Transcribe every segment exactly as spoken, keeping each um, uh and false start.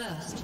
First.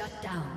Shut down.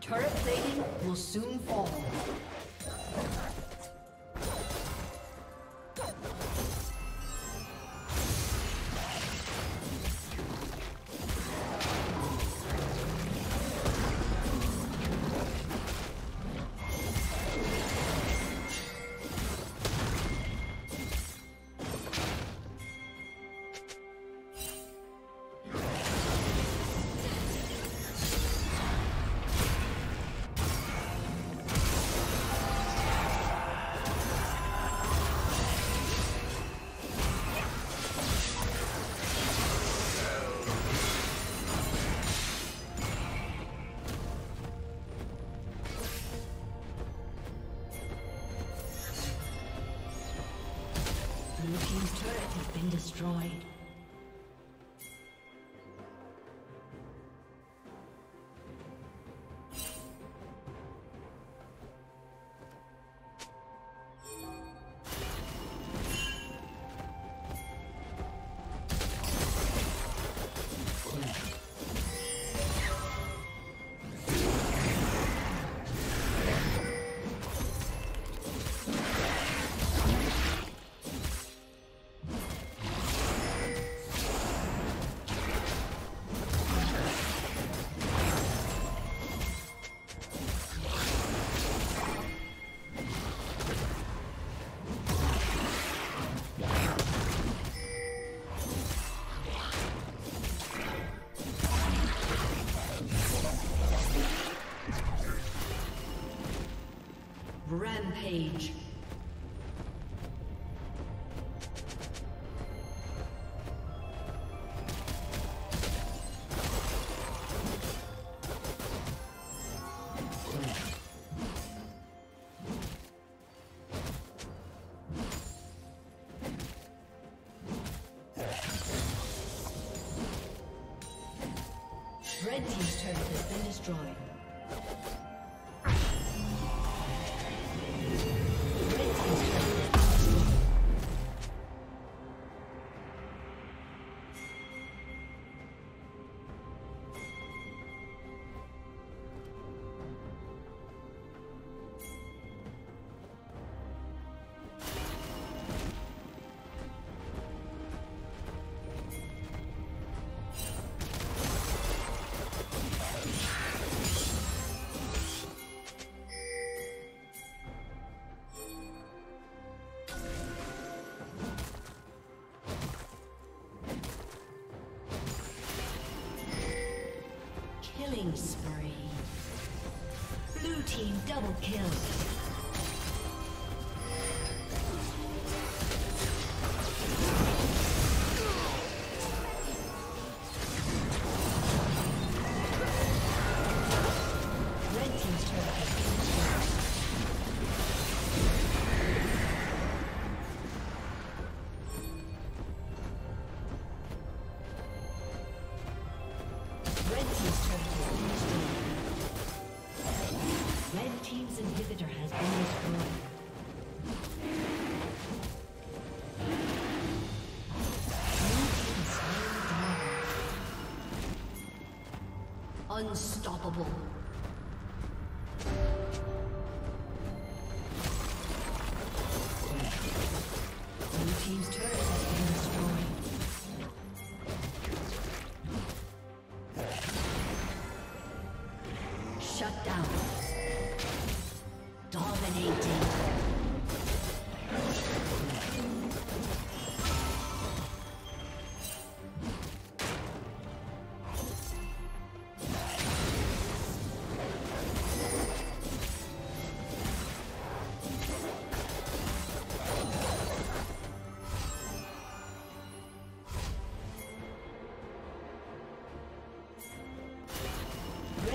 Turret plating will soon fall. Destroyed. Rampage. Red team's turret has been destroyed. Killing spree. Blue team double kill. Unstoppable. Blue team's turret has been destroyed. Shut down. Dominating.